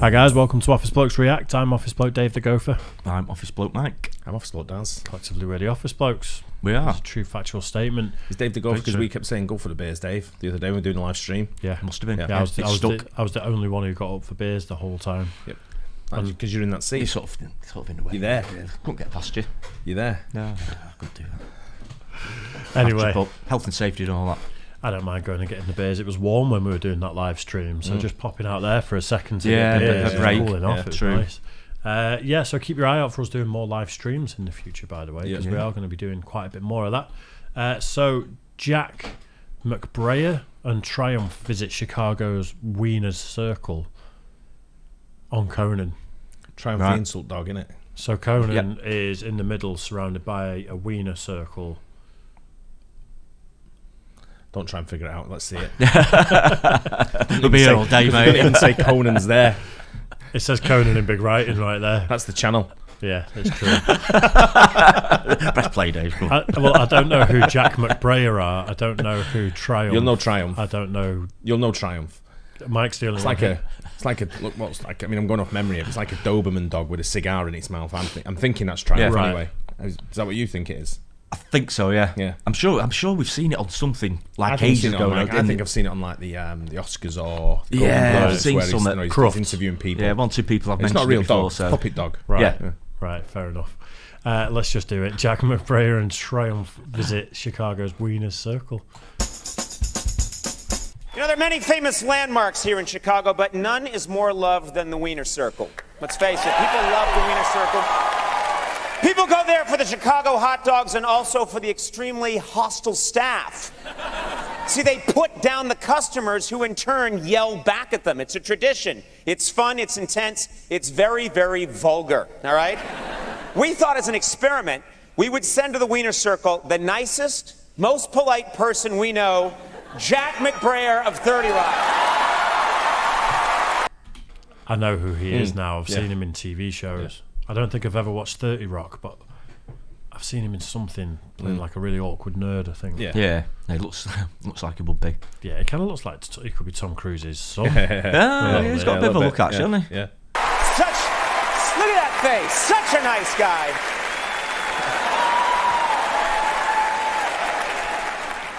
Hi guys, welcome to Office Blokes React. I'm Office Bloke Dave the Gopher. I'm Office Bloke Mike. I'm Office Bloke Daz. Collectively we're the Office Blokes. We are. It's a true factual statement. It's Dave the Gopher because we kept saying go for the beers, Dave. The other day we were doing a live stream. Yeah. Must have been. Yeah, yeah, I was the only one who got up for beers the whole time. Yep. Because you're in that seat. You're sort of in the way. You're there. Yeah. Couldn't get past you. You're there. No, I couldn't do that. Anyway. Pub, health and safety and all that. I don't mind going and getting the beers. It was warm when we were doing that live stream, so just popping out there for a second to get beers, cooling off, it was nice. Yeah, so keep your eye out for us doing more live streams in the future, by the way, because we are going to be doing quite a bit more of that. So Jack McBrayer and Triumph visit Chicago's Wiener Circle on Conan. Triumph the insult dog, innit? So Conan is in the middle, surrounded by a Wiener Circle. Don't try and figure it out. Let's see it. We'll be here all day, mate. It didn't say Conan's there. It says Conan in big writing right there. That's the channel. Yeah, it's true. Best play, Dave. Well, I don't know who Jack McBrayer are. I don't know who Triumph. You'll know Triumph. I don't know. You'll know Triumph. Mike's dealing with I mean, I'm going off memory. It's like a Doberman dog with a cigar in its mouth. I'm thinking that's Triumph anyway. Is that what you think it is? I think so, yeah. I'm sure we've seen it on something like ages ago. I think I've seen it on like the Oscars or Golden Globes. I've seen some at Cruft interviewing people. Yeah, 1 or 2 people I've mentioned it before. It's not a real dog, so. Puppet dog. Right, right, fair enough. Let's just do it. Jack McBrayer and Triumph visit Chicago's Wiener Circle. You know, there are many famous landmarks here in Chicago, but none is more loved than the Wiener Circle. Let's face it, people love the Wiener Circle. People go there for the Chicago hot dogs and also for the extremely hostile staff. See, they put down the customers who in turn yell back at them. It's a tradition. It's fun, it's intense, it's very, very vulgar, all right? We thought as an experiment, we would send to the Wiener Circle the nicest, most polite person we know, Jack McBrayer of 30 Rock. I know who he is now. I've seen him in TV shows. Yeah. I don't think I've ever watched 30 Rock, but I've seen him in something playing like a really awkward nerd, I think. Yeah. He looks like he would be. Yeah, he kind of looks like he could be Tom Cruise's son. He's got a bit of a look, actually, hasn't he? Yeah. Look at that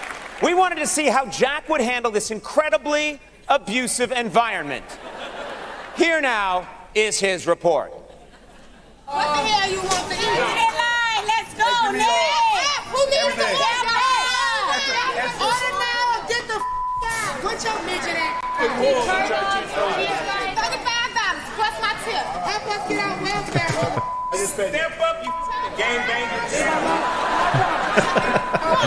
face. Such a nice guy. We wanted to see how Jack would handle this incredibly abusive environment. Here now is his report. What the hell you want to eat? Get in line. Let's go, man. Who needs the fuck out? Order now. Get the fuck out. Put your midget at. $35. Plus my tip. Help us get out welfare. Step up, you game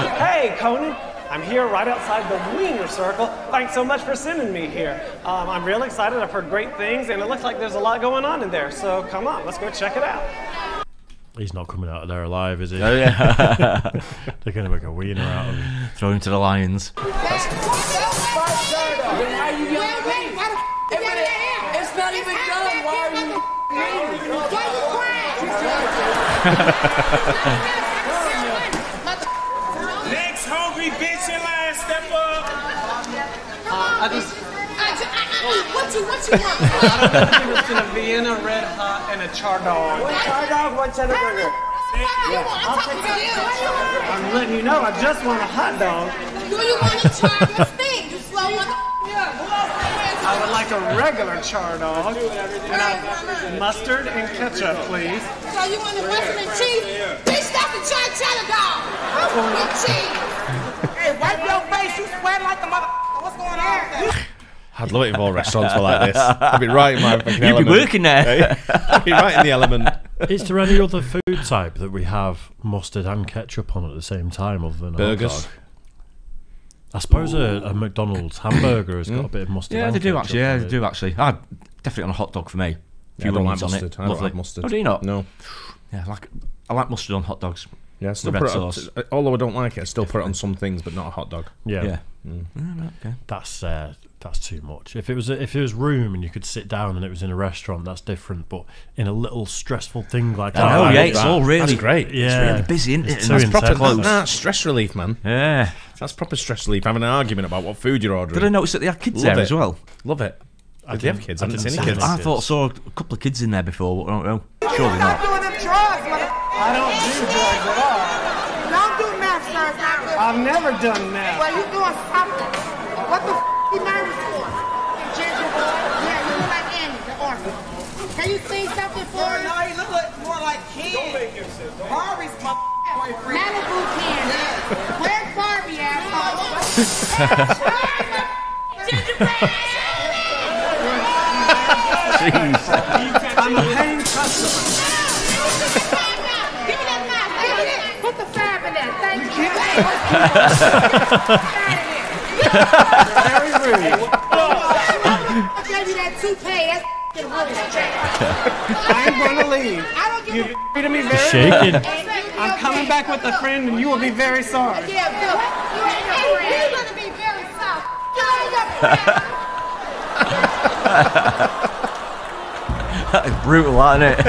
banger. Hey, Conan. I'm here right outside the Wiener Circle. Thanks so much for sending me here. I'm real excited. I've heard great things, and it looks like there's a lot going on in there. So come on, let's go check it out. He's not coming out of there alive, is he? Oh, yeah. They're going to make a wiener out of him. Throw him to the lions. It's not even done. Why are you? Why are you crying? What you want? I was going to Vienna red hot and a char dog. One char dog, one cheddar burger. I'm letting you know, I just want a hot dog. Do you want a char thing? You slow on the I would like a regular char dog. And I mustard and ketchup, please. So you want the mustard and cheese? Bitch, that's a cheddar dog. Mustard and cheese. Hey, wipe your face. You sweat like the mother. What's going on? I'd love it if all restaurants were like this. I'd be right in my fucking element. You'd be working there. I'd be right in the element. Is there any other food type that we have mustard and ketchup on at the same time other than burgers? Hot dog? I suppose a McDonald's hamburger has got a bit of mustard and ketchup. Actually, yeah, they do actually. I'd definitely on a hot dog for me. If you don't like mustard. I don't like mustard. Oh, do you not? No. Yeah, I like mustard on hot dogs. Yeah, still put it on, although I don't like it, I still put it on some things, but not a hot dog. Yeah. Okay. That's too much. If it was room and you could sit down and it was in a restaurant, that's different. But in a little stressful thing like that, it's all really that's great. Yeah, it's really busy, isn't it? That's proper close. That's stress relief, man. Yeah, that's proper stress relief. Having an argument about what food you're ordering. Did I notice that they had kids there as well? Love it. Do they have kids? I didn't see any kids. I thought saw a couple of kids in there before. Surely not. I'm not doing them drugs, mother. I don't do drugs at all. Don't do meth, sir. It's not good. I've never done meth. Well, you're doing something. What the f*** you nervous for? Ginger boy? Yeah, you look like Annie, the orphan. Can you sing something for her? No, you look more like Ken. Don't make your sense. Harvey's my boyfriend. Malibu Ken. Where's Harvey, asshole? Gingerbread! I'm a paying customer. Give me that knife. Put the fab in there. Thank you. Very rude. Give me that toupee. That's fucking rubbish. I'm gonna leave. I don't give a f*** to me very shaking. I'm coming back with a friend, and you will be very sorry. Yeah, Bill. You ain't no friend. You're gonna be very sorry. You ain't no friend. That is brutal, isn't it?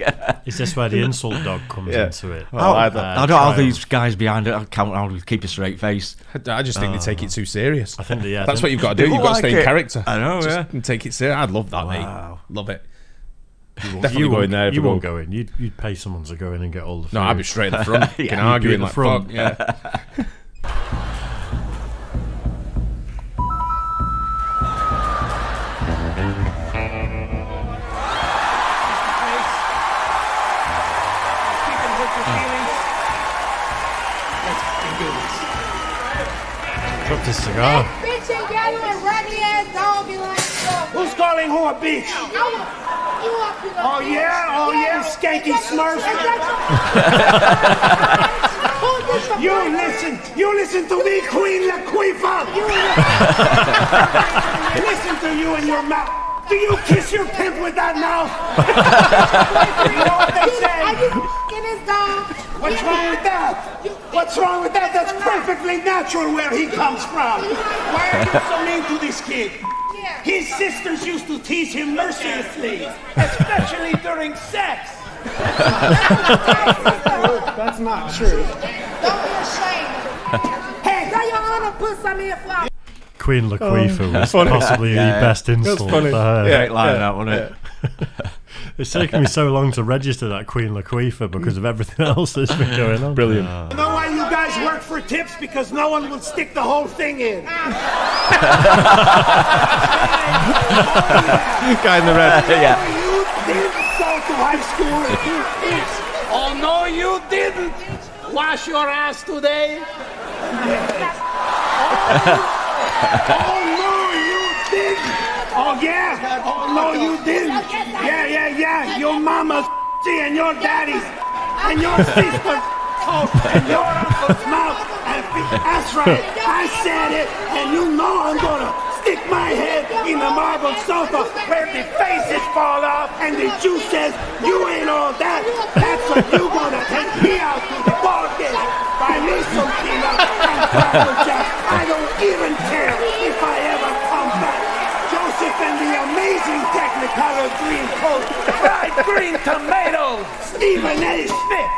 Yeah. Is this where the insult dog comes into it? Well, I don't have these guys behind it. I can't. I'll keep a straight face. I just think they take it too serious. I think that's what you've got to do. You've got to stay in character. I know. Just take it serious. I'd love that. Wow. Mate. Love it. You won't go in. You'd pay someone to go in and get all the food. No, I'd be straight in the front. You can argue in the front. Yeah. This cigar. Bitch and yellow and raggedy ass dog be like, who's calling who a bitch? Oh yeah, oh yeah, skanky smurf. You listen to me, Queen Latifah. Listen to you and your mouth. Do you kiss your pimp with that mouth? You know what they say? Are you f***ing his dog? What's wrong with that? What's wrong with that? That's perfectly natural where he comes from. Why are you so mean to this kid? His sisters used to tease him mercilessly, especially during sex. That's not true. Don't be ashamed. Hey, now your honor put some here for Queen Latifah was possibly the best insult for her. Great line that, wasn't it? It's taken me so long to register that Queen Latifah because of everything else that's been going on. Brilliant. You know why you guys work for tips? Because no one will stick the whole thing in. Guy in the red. You didn't go to high school and do tips. Oh, no, you didn't. Wash your ass today. Oh, no, you didn't. Oh, yeah. Oh, no, you didn't. Yeah. Your mama's and your daddy's and your sister's coat and your uncle's mouth. And that's right. I said it. And you know I'm going to stick my head in the marble sofa where the faces fall off and the Jew says, you ain't all that. That's what you going to take me out to the ball game. Buy me some peanuts and cracker jacks. I don't even care if I ever come back. And the amazing Technicolor green coat, fried green tomatoes, Stephen A Smith,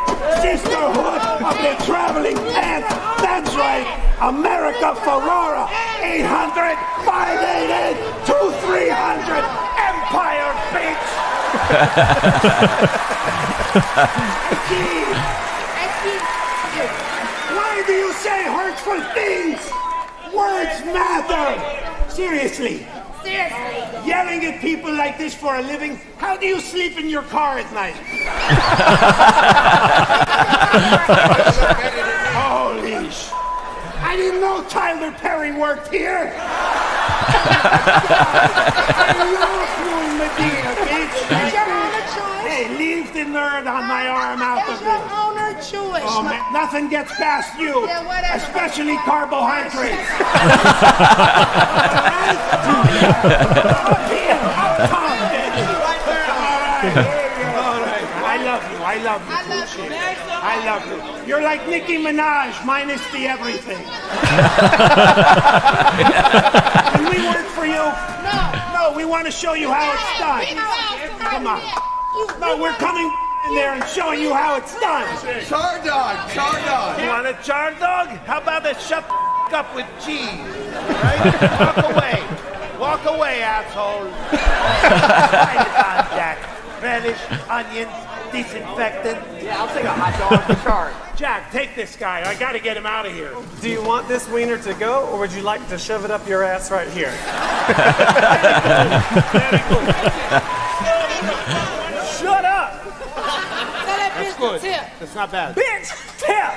sisterhood of the traveling pants. That's right, America Ferrara, 800-588-2300, Empire bitch. Why do you say hurtful things? Words matter. Seriously. Seriously. Yelling at people like this for a living, how do you sleep in your car at night? Holy sh! I didn't know Tyler Perry worked here. I love you, Medina, bitch. Is your owner Jewish? Hey, leave the nerd on my arm out of it. Is your owner Jewish? Oh, man, nothing gets past you, especially carbohydrates. All right. I love you. You're like Nicki Minaj, minus the everything. Can we work for you? No, we want to show you how it's done. Come on. No, we're coming in there and showing you how it's done. Char dog. You want a char dog? How about a shut up with cheese? Right? Walk away. Walk away, asshole. Jack. Relish, onions, disinfectant. Yeah, I'll take a hot dog for charge. Jack, take this guy. I gotta get him out of here. Do you want this wiener to go, or would you like to shove it up your ass right here? Shut up! That's good. That's not bad. Bitch, tip!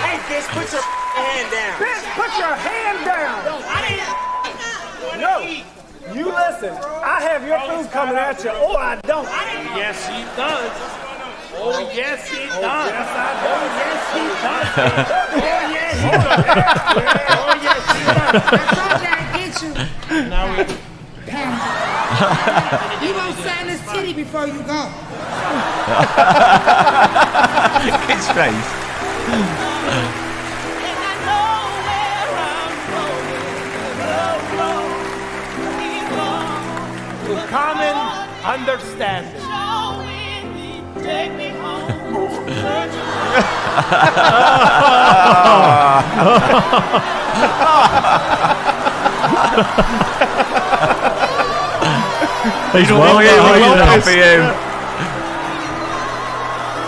Hey, bitch, put your hand down. Bitch, put your hand down! No, I didn't. No. You listen, I have your food coming at you, or I don't. Yes, he does. Oh, yes, he does. Oh, yes, he does. Oh, yes, he does. That's all I get you. Now we... You gonna sign this titty before you go. Look at his face. And I know where I'm going. Common understanding. He's well here for you.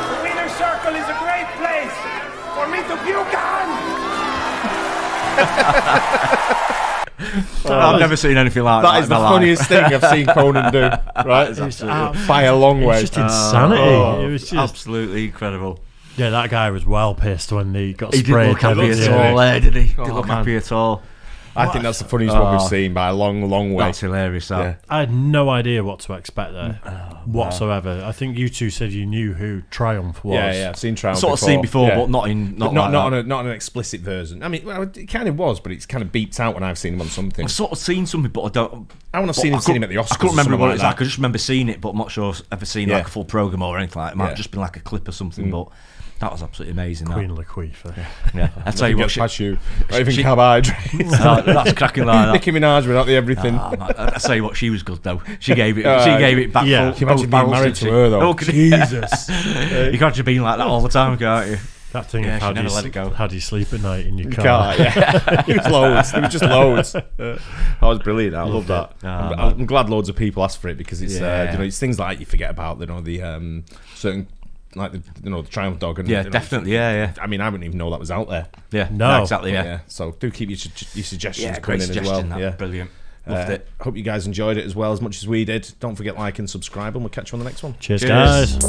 The Wiener Circle is a great place for me to puke on. I've never seen anything like that. That is the funniest thing I've seen Conan do. Right, it's by a long way. It's just insanity. Oh, it was just absolutely incredible. Yeah, that guy was well pissed when he got sprayed. He didn't look happy at all. There, did he? Didn't look happy at all. I think that's the funniest one we've seen by a long, long way. That's hilarious. That. Yeah. I had no idea what to expect there whatsoever. No. I think you two said you knew who Triumph was. Yeah, yeah, I've seen Triumph. Sort of seen before, but not an explicit version. I mean, well, it kind of was, but it's kind of beeped out when I've seen him on something. I've sort of seen something, but I don't. I want to have seen him at the Oscars. I couldn't remember what it was like. I just remember seeing it, but I'm not sure I've ever seen like a full program or anything like that. It might have just been like a clip or something, but. That was absolutely amazing. Queen Latifah. Yeah, I tell you what, she carbohydrates. No, that's cracking like that. Nicki Minaj without the everything. No, no, I tell you what, she was good though. She gave it. She gave it back. Yeah, she imagine being married to her though. Oh, Jesus, you can't have been like that all the time, can't you? That thing. Yeah, she never let it go. How do you sleep at night in your car? Yeah, it was loads. It was just loads. That was brilliant. I love that. I'm glad loads of people asked for it because it's you know, it's things like you forget about, you know, the certain. Like the, you know, the Triumph dog, and yeah, definitely, yeah, yeah. I mean, I wouldn't even know that was out there. Yeah, no, exactly, yeah. So do keep your suggestions coming in as well. That. Yeah, brilliant. Loved it. Hope you guys enjoyed it as well as much as we did. Don't forget, like and subscribe, and we'll catch you on the next one. Cheers, guys.